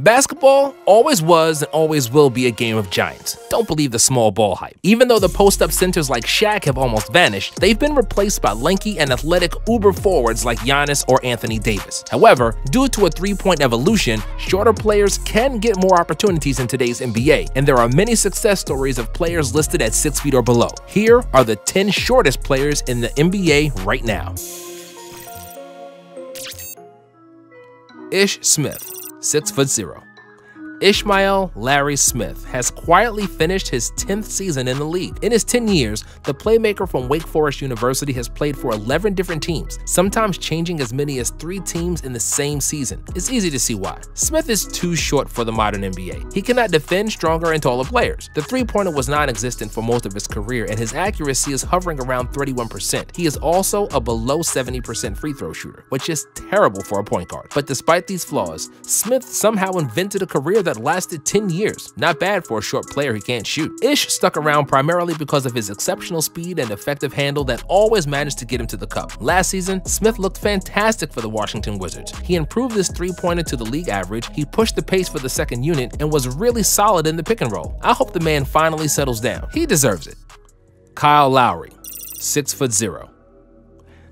Basketball always was and always will be a game of giants. Don't believe the small ball hype. Even though the post-up centers like Shaq have almost vanished, they've been replaced by lanky and athletic uber forwards like Giannis or Anthony Davis. However, due to a three-point evolution, shorter players can get more opportunities in today's NBA, and there are many success stories of players listed at 6 feet or below. Here are the 10 shortest players in the NBA right now. Ish Smith, 6'0". Ishmael Larry Smith has quietly finished his 10th season in the league. In his 10 years, the playmaker from Wake Forest University has played for 11 different teams, sometimes changing as many as 3 teams in the same season. It's easy to see why. Smith is too short for the modern NBA. He cannot defend stronger and taller players. The three-pointer was non-existent for most of his career, and his accuracy is hovering around 31%. He is also a below 70% free throw shooter, which is terrible for a point guard. But despite these flaws, Smith somehow invented a career that lasted 10 years. Not bad for a short player who can't shoot. Ish stuck around primarily because of his exceptional speed and effective handle that always managed to get him to the cup. Last season, Smith looked fantastic for the Washington Wizards. He improved his three-pointer to the league average, he pushed the pace for the second unit, and was really solid in the pick and roll. I hope the man finally settles down. He deserves it. Kyle Lowry, 6'0".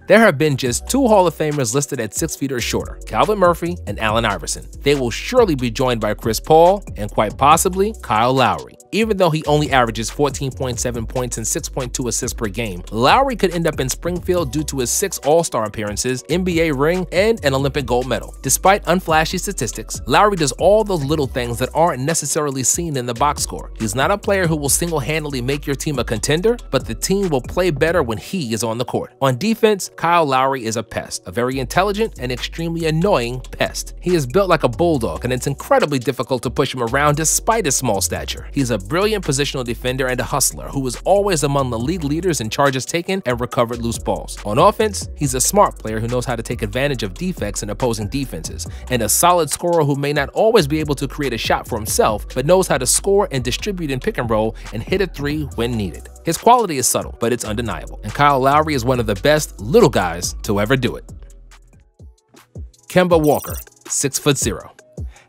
There have been just 2 Hall of Famers listed at 6 feet or shorter, Calvin Murphy and Allen Iverson. They will surely be joined by Chris Paul and quite possibly Kyle Lowry. Even though he only averages 14.7 points and 6.2 assists per game, Lowry could end up in Springfield due to his 6 All-Star appearances, NBA ring, and an Olympic gold medal. Despite unflashy statistics, Lowry does all those little things that aren't necessarily seen in the box score. He's not a player who will single-handedly make your team a contender, but the team will play better when he is on the court. On defense, Kyle Lowry is a pest, a very intelligent and extremely annoying pest. He is built like a bulldog, and it's incredibly difficult to push him around despite his small stature. He's a brilliant positional defender and a hustler who is always among the league leaders in charges taken and recovered loose balls. On offense, he's a smart player who knows how to take advantage of defects in opposing defenses, and a solid scorer who may not always be able to create a shot for himself, but knows how to score and distribute in pick and roll and hit a three when needed. His quality is subtle, but it's undeniable, and Kyle Lowry is one of the best little guys to ever do it. Kemba Walker, 6'0".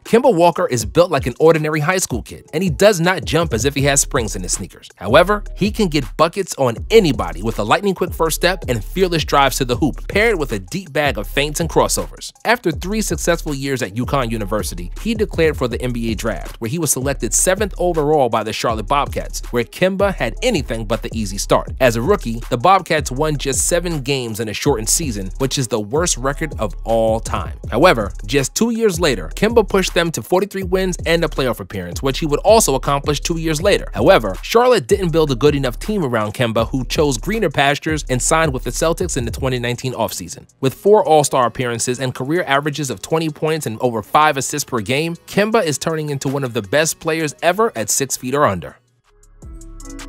Kemba Walker is built like an ordinary high school kid, and he does not jump as if he has springs in his sneakers. However, he can get buckets on anybody with a lightning-quick first step and fearless drives to the hoop, paired with a deep bag of feints and crossovers. After 3 successful years at UConn University, he declared for the NBA draft, where he was selected 7th overall by the Charlotte Bobcats, where Kemba had anything but the easy start. As a rookie, the Bobcats won just 7 games in a shortened season, which is the worst record of all time. However, just 2 years later, Kemba pushed them to 43 wins and a playoff appearance, which he would also accomplish 2 years later. However, Charlotte didn't build a good enough team around Kemba, who chose greener pastures and signed with the Celtics in the 2019 offseason. With 4 All-Star appearances and career averages of 20 points and over 5 assists per game, Kemba is turning into one of the best players ever at 6 feet or under.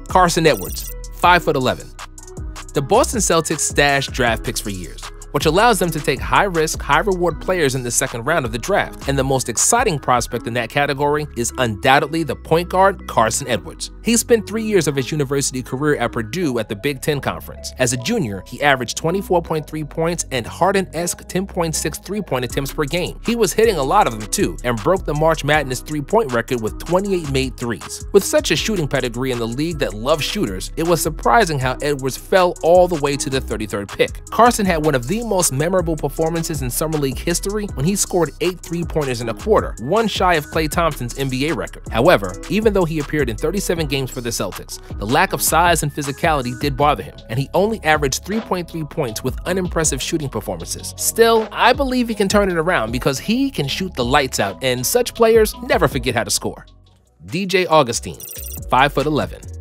Carson Edwards, 5'11". The Boston Celtics stashed draft picks for years, which allows them to take high-risk, high-reward players in the second round of the draft, and the most exciting prospect in that category is undoubtedly the point guard Carson Edwards. He spent 3 years of his university career at Purdue at the Big Ten Conference. As a junior, he averaged 24.3 points and Harden-esque 10.6 three-point attempts per game. He was hitting a lot of them too, and broke the March Madness three-point record with 28 made threes. With such a shooting pedigree in the league that loves shooters, it was surprising how Edwards fell all the way to the 33rd pick. Carson had one of the most memorable performances in Summer League history when he scored 8 three-pointers in a quarter, one shy of Klay Thompson's NBA record. However, even though he appeared in 37 games for the Celtics, the lack of size and physicality did bother him, and he only averaged 3.3 points with unimpressive shooting performances. Still, I believe he can turn it around because he can shoot the lights out, and such players never forget how to score. DJ Augustine, 5'11".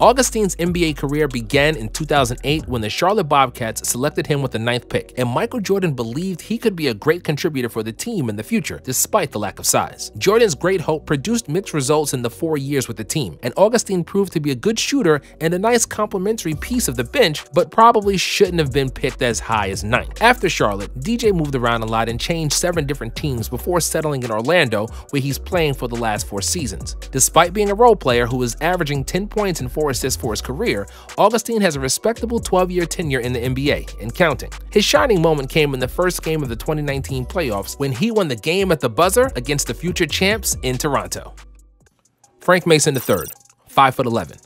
Augustine's NBA career began in 2008 when the Charlotte Bobcats selected him with the 9th pick, and Michael Jordan believed he could be a great contributor for the team in the future, despite the lack of size. Jordan's great hope produced mixed results in the 4 years with the team, and Augustine proved to be a good shooter and a nice complementary piece of the bench, but probably shouldn't have been picked as high as 9th. After Charlotte, DJ moved around a lot and changed 7 different teams before settling in Orlando, where he's playing for the last 4 seasons. Despite being a role player who is averaging 10 points and 4 4 assists for his career, Augustine has a respectable 12-year tenure in the NBA and counting. His shining moment came in the first game of the 2019 playoffs when he won the game at the buzzer against the future champs in Toronto. Frank Mason III, 5'11".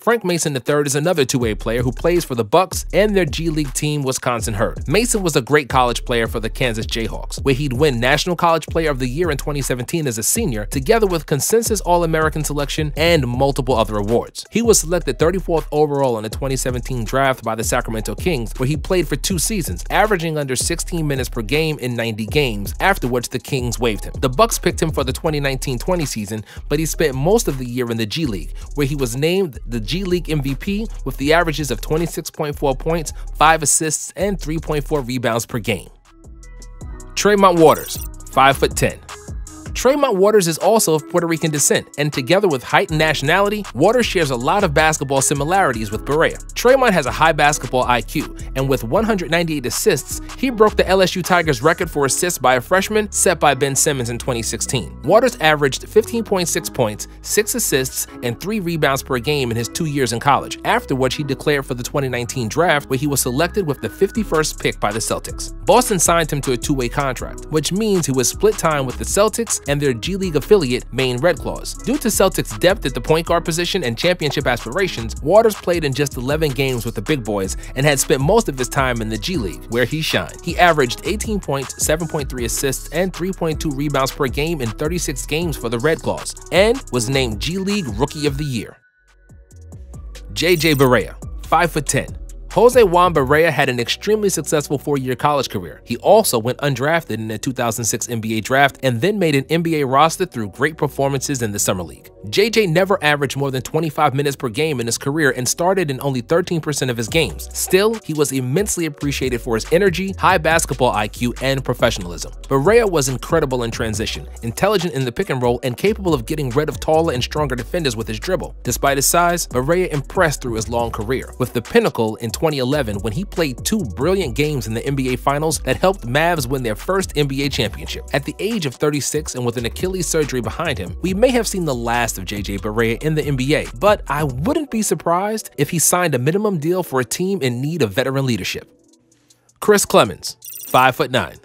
Frank Mason III is another two-way player who plays for the Bucks and their G League team, Wisconsin Herd. Mason was a great college player for the Kansas Jayhawks, where he'd win National College Player of the Year in 2017 as a senior, together with consensus All-American selection and multiple other awards. He was selected 34th overall in the 2017 draft by the Sacramento Kings, where he played for 2 seasons, averaging under 16 minutes per game in 90 games, afterwards the Kings waived him. The Bucks picked him for the 2019-20 season, but he spent most of the year in the G League, where he was named the G League MVP with the averages of 26.4 points, 5 assists, and 3.4 rebounds per game. Tremont Waters, 5'10". Tremont Waters is also of Puerto Rican descent, and together with height and nationality, Waters shares a lot of basketball similarities with Barea. Tremont has a high basketball IQ, and with 198 assists, he broke the LSU Tigers record for assists by a freshman set by Ben Simmons in 2016. Waters averaged 15.6 points, 6 assists, and 3 rebounds per game in his 2 years in college, after which he declared for the 2019 draft, where he was selected with the 51st pick by the Celtics. Boston signed him to a 2-way contract, which means he was split time with the Celtics and their G League affiliate, Maine Red Claws. Due to Celtics' depth at the point guard position and championship aspirations, Waters played in just 11 games with the big boys and had spent most of his time in the G League, where he shined. He averaged 18 points, 7.3 assists, and 3.2 rebounds per game in 36 games for the Red Claws, and was named G League Rookie of the Year. J.J. Barea, 5'10". Jose Juan Barea had an extremely successful 4-year college career. He also went undrafted in the 2006 NBA draft and then made an NBA roster through great performances in the Summer League. JJ never averaged more than 25 minutes per game in his career and started in only 13% of his games. Still, he was immensely appreciated for his energy, high basketball IQ, and professionalism. Barea was incredible in transition, intelligent in the pick and roll, and capable of getting rid of taller and stronger defenders with his dribble. Despite his size, Barea impressed through his long career, with the pinnacle in 2011 when he played 2 brilliant games in the NBA Finals that helped Mavs win their first NBA championship. At the age of 36 and with an Achilles surgery behind him, we may have seen the last of JJ Barea in the NBA, but I wouldn't be surprised if he signed a minimum deal for a team in need of veteran leadership. Chris Clemons, 5'9".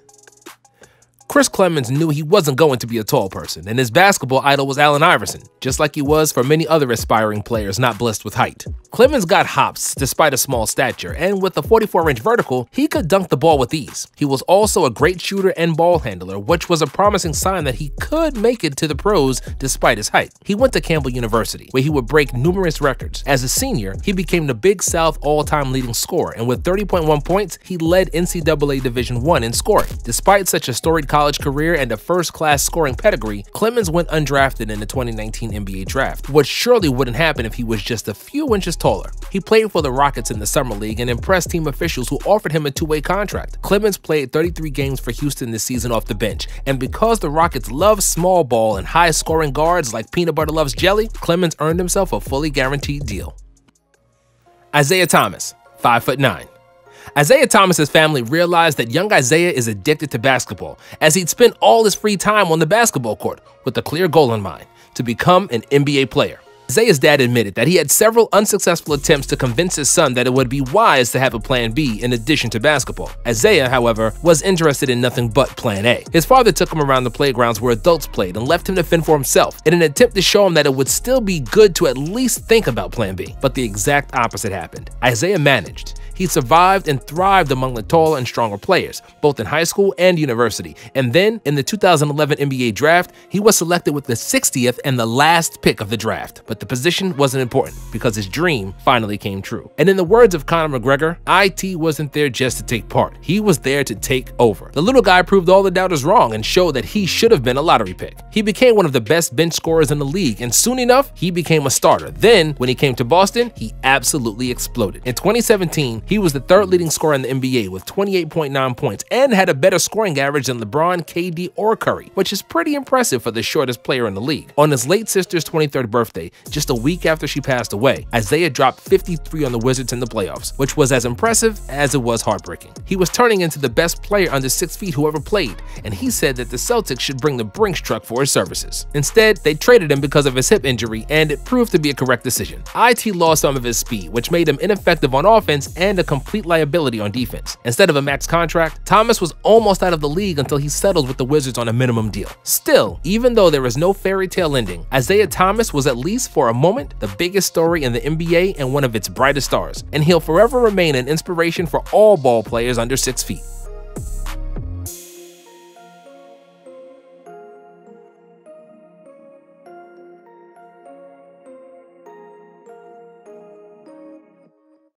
Chris Clemons knew he wasn't going to be a tall person, and his basketball idol was Allen Iverson, just like he was for many other aspiring players not blessed with height. Clemons got hops despite a small stature, and with a 44-inch vertical, he could dunk the ball with ease. He was also a great shooter and ball handler, which was a promising sign that he could make it to the pros despite his height. He went to Campbell University, where he would break numerous records. As a senior, he became the Big South all-time leading scorer, and with 30.1 points, he led NCAA Division I in scoring. Despite such a storied college career and a first-class scoring pedigree, Clemons went undrafted in the 2019 NBA draft, which surely wouldn't happen if he was just a few inches taller. He played for the Rockets in the Summer League and impressed team officials who offered him a 2-way contract. Clemons played 33 games for Houston this season off the bench, and because the Rockets love small ball and high-scoring guards like peanut butter loves jelly, Clemons earned himself a fully guaranteed deal. Isaiah Thomas, 5'9". Isaiah Thomas's family realized that young Isaiah is addicted to basketball, as he'd spent all his free time on the basketball court with a clear goal in mind: to become an NBA player. Isaiah's dad admitted that he had several unsuccessful attempts to convince his son that it would be wise to have a plan B in addition to basketball. Isaiah, however, was interested in nothing but plan A. His father took him around the playgrounds where adults played and left him to fend for himself in an attempt to show him that it would still be good to at least think about plan B. But the exact opposite happened. Isaiah managed. He survived and thrived among the taller and stronger players, both in high school and university. And then, in the 2011 NBA draft, he was selected with the 60th and the last pick of the draft. But the position wasn't important, because his dream finally came true. And in the words of Conor McGregor, IT wasn't there just to take part. He was there to take over. The little guy proved all the doubters wrong and showed that he should have been a lottery pick. He became one of the best bench scorers in the league, and soon enough, he became a starter. Then, when he came to Boston, he absolutely exploded. In 2017, he was the 3rd leading scorer in the NBA with 28.9 points and had a better scoring average than LeBron, KD, or Curry, which is pretty impressive for the shortest player in the league. On his late sister's 23rd birthday, just a week after she passed away. Isaiah dropped 53 on the Wizards in the playoffs, which was as impressive as it was heartbreaking. He was turning into the best player under 6 feet who ever played, and he said that the Celtics should bring the Brinks truck for his services. Instead, they traded him because of his hip injury, and it proved to be a correct decision. IT lost some of his speed, which made him ineffective on offense and a complete liability on defense. Instead of a max contract, Thomas was almost out of the league until he settled with the Wizards on a minimum deal. Still, even though there is no fairy tale ending, Isaiah Thomas was, at least for a moment, the biggest story in the NBA and one of its brightest stars, and he'll forever remain an inspiration for all ball players under 6 feet.